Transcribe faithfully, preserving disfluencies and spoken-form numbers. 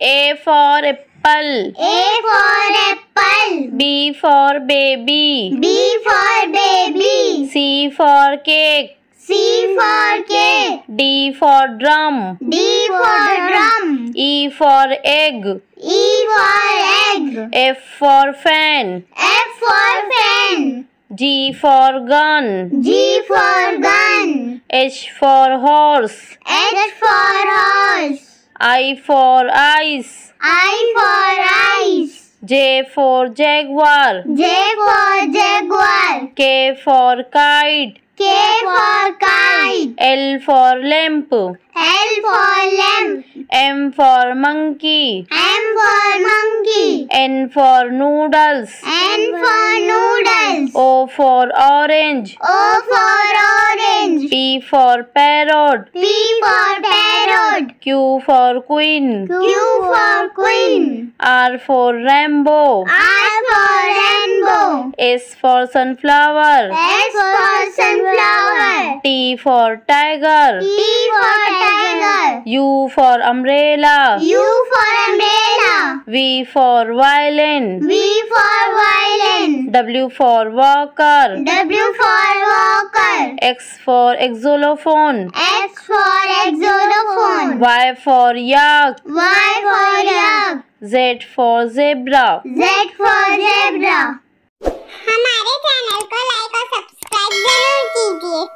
A for apple. A for apple. B for baby. B for baby. C for cake. C for cake. D for drum. D for drum. E for egg. E for egg. F for fan. F for fan. G for gun. G for gun. H for horse. H for horse. I for ice. I for ice. J for jaguar. J for jaguar. K for kite. K for kite. L for lamp. L for lamp. M for monkey. M for monkey. N for noodles. N for noodles. O for orange. O for orange. P for parrot. P for parrot. Q for queen. Q for queen. R for rainbow. R for rainbow. S for sunflower. S for sunflower. T for tiger. T for tiger. U for umbrella. U for umbrella. V for violin. V for violin. W for walker. W for walker. X for xylophone. X for xylophone. Y for yak. Y for yak. Z for zebra. Z for zebra. हमारे channel को like और subscribe जरूर कीजिए।